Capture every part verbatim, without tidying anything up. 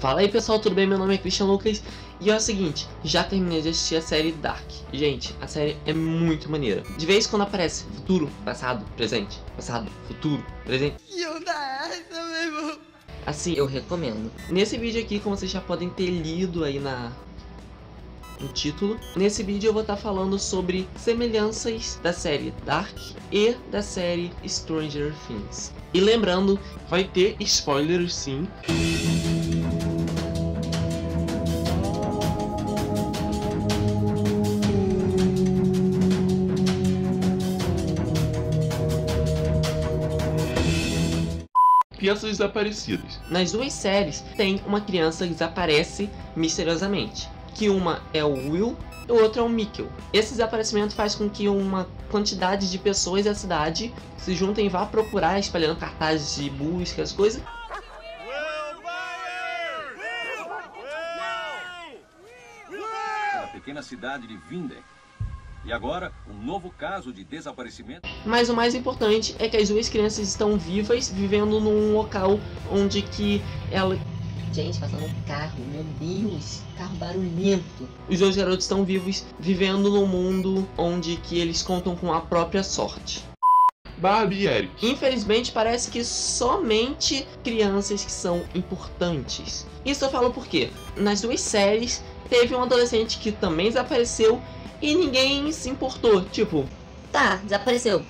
Fala aí pessoal, tudo bem? Meu nome é Chrystian Luccas e é o seguinte, já terminei de assistir a série Dark. Gente, a série é muito maneira. De vez quando aparece futuro, passado, presente, passado, futuro, presente. E onda essa, meu irmão? Assim, eu recomendo. Nesse vídeo aqui, como vocês já podem ter lido aí na... no título, nesse vídeo eu vou estar falando sobre semelhanças da série Dark e da série Stranger Things. E lembrando, vai ter spoilers sim. Crianças desaparecidas. Nas duas séries tem uma criança que desaparece misteriosamente, que uma é o Will e o outro é o Mikkel. Esse desaparecimento faz com que uma quantidade de pessoas da cidade se juntem e vá procurar, espalhando cartazes de busca, as coisas. Na pequena cidade de Vinden. E agora, um novo caso de desaparecimento. Mas o mais importante é que as duas crianças estão vivas, vivendo num local onde que ela... Gente, passando um carro, meu Deus, carro barulhento. Os dois garotos estão vivos, vivendo num mundo onde que eles contam com a própria sorte. Barbie e Eric. Infelizmente, parece que somente crianças que são importantes. Isso eu falo porque nas duas séries, teve um adolescente que também desapareceu e ninguém se importou, tipo... Tá, desapareceu.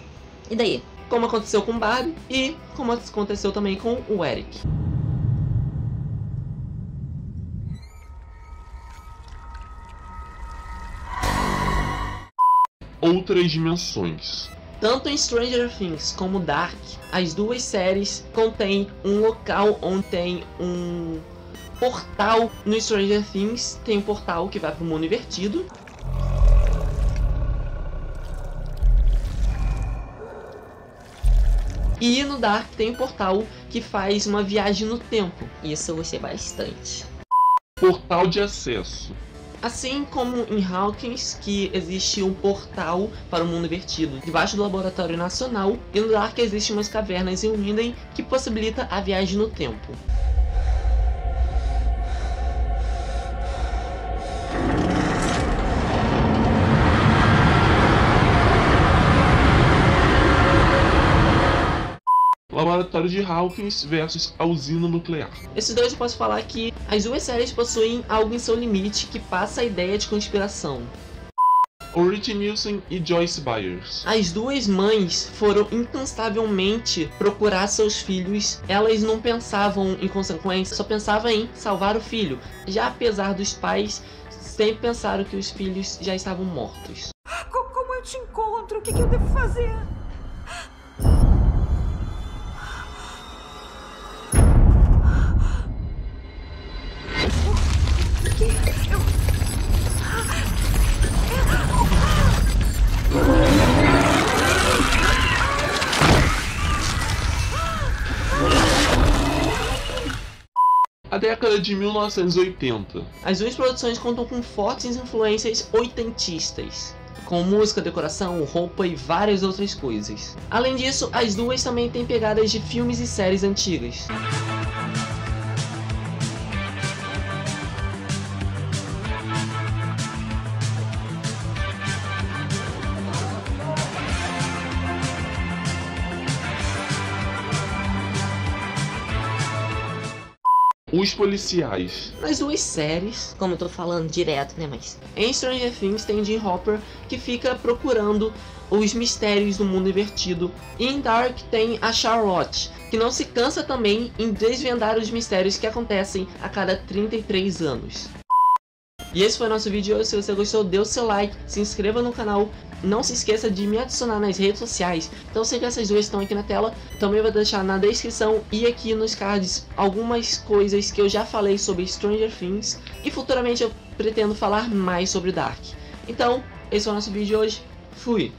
E daí? Como aconteceu com Barbie e como aconteceu também com o Eric. Outras dimensões. Tanto em Stranger Things como Dark, as duas séries contêm um local onde tem um portal. No Stranger Things tem um portal que vai para o mundo invertido. E no Dark tem um portal que faz uma viagem no tempo. Isso eu gostei bastante. Portal de acesso. Assim como em Hawkins, que existe um portal para o mundo invertido debaixo do Laboratório Nacional, e no Dark existem umas cavernas em Vinden que possibilita a viagem no tempo. Laboratório de Hawkins versus a usina nuclear. Esses dois eu posso falar que as duas séries possuem algo em seu limite que passa a ideia de conspiração. Rich Nielsen e Joyce Byers. As duas mães foram incansavelmente procurar seus filhos. Elas não pensavam em consequências, só pensavam em salvar o filho. Já apesar dos pais, sempre pensaram que os filhos já estavam mortos. Como eu te encontro? O que eu devo fazer? A década de mil novecentos e oitenta. As duas produções contam com fortes influências oitentistas, com música, decoração, roupa e várias outras coisas. Além disso, as duas também têm pegadas de filmes e séries antigas. Os policiais. Nas duas séries, como eu tô falando direto, né, mas... Em Stranger Things tem Jim Hopper, que fica procurando os mistérios do mundo invertido. E em Dark tem a Charlotte, que não se cansa também em desvendar os mistérios que acontecem a cada trinta e três anos. E esse foi o nosso vídeo de hoje. Se você gostou, dê o seu like, se inscreva no canal. Não se esqueça de me adicionar nas redes sociais. Então sei que essas duas estão aqui na tela. Também vou deixar na descrição e aqui nos cards algumas coisas que eu já falei sobre Stranger Things. E futuramente eu pretendo falar mais sobre Dark. Então, esse foi o nosso vídeo de hoje. Fui!